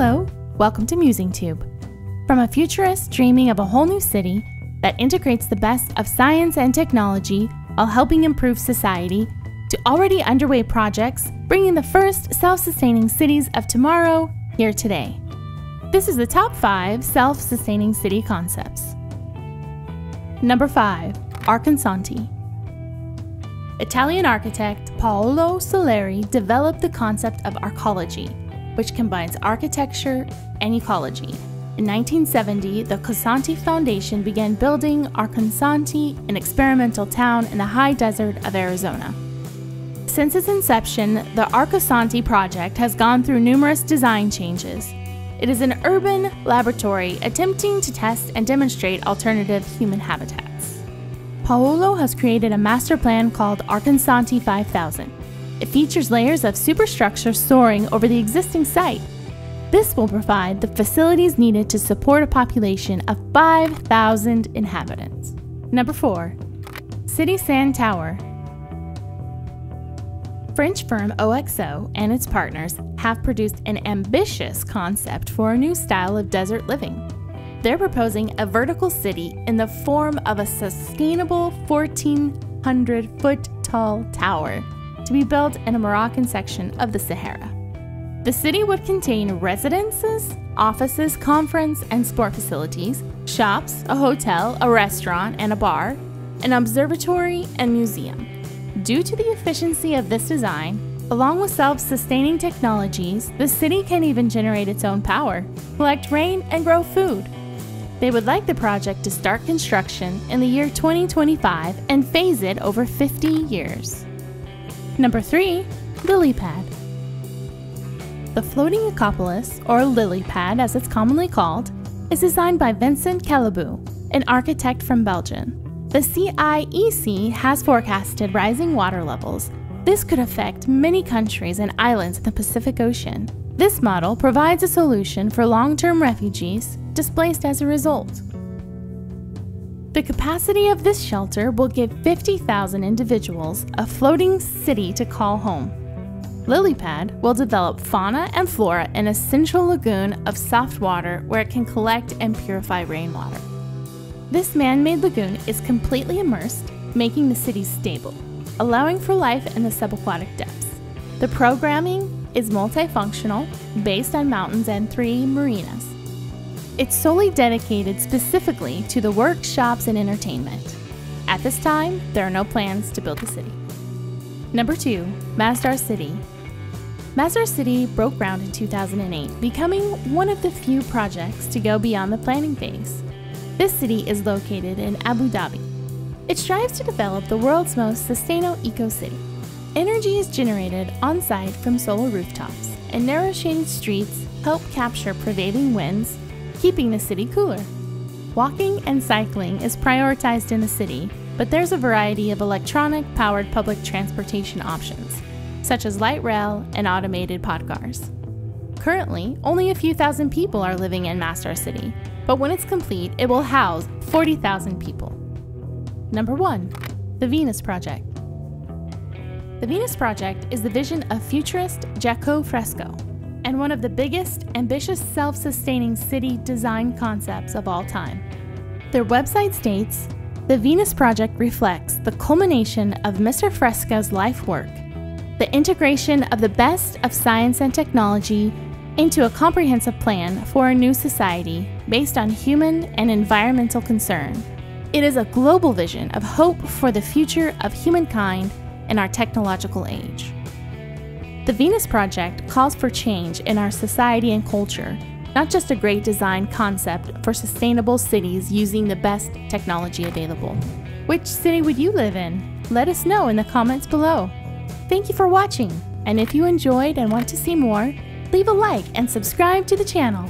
Hello, welcome to MusingTube. From a futurist dreaming of a whole new city that integrates the best of science and technology while helping improve society, to already underway projects bringing the first self-sustaining cities of tomorrow here today. This is the top 5 self-sustaining city concepts. Number 5, Arcosanti. Italian architect Paolo Soleri developed the concept of arcology, which combines architecture and ecology. In 1970, the Cosanti Foundation began building Arcosanti, an experimental town in the high desert of Arizona. Since its inception, the Arcosanti project has gone through numerous design changes. It is an urban laboratory attempting to test and demonstrate alternative human habitats. Paolo has created a master plan called Arcosanti 5000. It features layers of superstructure soaring over the existing site. This will provide the facilities needed to support a population of 5,000 inhabitants. Number 4, City Sand Tower. French firm OXO and its partners have produced an ambitious concept for a new style of desert living. They're proposing a vertical city in the form of a sustainable 1,400-foot-tall tower to be built in a Moroccan section of the Sahara. The city would contain residences, offices, conference and sport facilities, shops, a hotel, a restaurant and a bar, an observatory and museum. Due to the efficiency of this design, along with self-sustaining technologies, the city can even generate its own power, collect rain and grow food. They would like the project to start construction in the year 2025 and phase it over 50 years. Number 3, Lilypad. The floating ecopolis, or Lilypad as it's commonly called, is designed by Vincent Callebaut, an architect from Belgium. The CIEC has forecasted rising water levels. This could affect many countries and islands in the Pacific Ocean. This model provides a solution for long-term refugees displaced as a result. The capacity of this shelter will give 50,000 individuals a floating city to call home. Lilypad will develop fauna and flora in a central lagoon of soft water where it can collect and purify rainwater. This man-made lagoon is completely immersed, making the city stable, allowing for life in the subaquatic depths. The programming is multifunctional, based on mountains and 3 marinas. It's solely dedicated specifically to the workshops and entertainment. At this time, there are no plans to build the city. Number 2, Masdar City. Masdar City broke ground in 2008, becoming one of the few projects to go beyond the planning phase. This city is located in Abu Dhabi. It strives to develop the world's most sustainable eco-city. Energy is generated on-site from solar rooftops, and narrow shaded streets help capture prevailing winds, keeping the city cooler. Walking and cycling is prioritized in the city, but there's a variety of electronic-powered public transportation options, such as light rail and automated podcars. Currently, only a few thousand people are living in Masdar City, but when it's complete, it will house 40,000 people. Number 1, The Venus Project. The Venus Project is the vision of futurist Jacque Fresco, and one of the biggest, ambitious self-sustaining city design concepts of all time. Their website states, "The Venus Project reflects the culmination of Mr. Fresco's life work, the integration of the best of science and technology into a comprehensive plan for a new society based on human and environmental concern. It is a global vision of hope for the future of humankind in our technological age." The Venus Project calls for change in our society and culture, not just a great design concept for sustainable cities using the best technology available. Which city would you live in? Let us know in the comments below. Thank you for watching, and if you enjoyed and want to see more, leave a like and subscribe to the channel.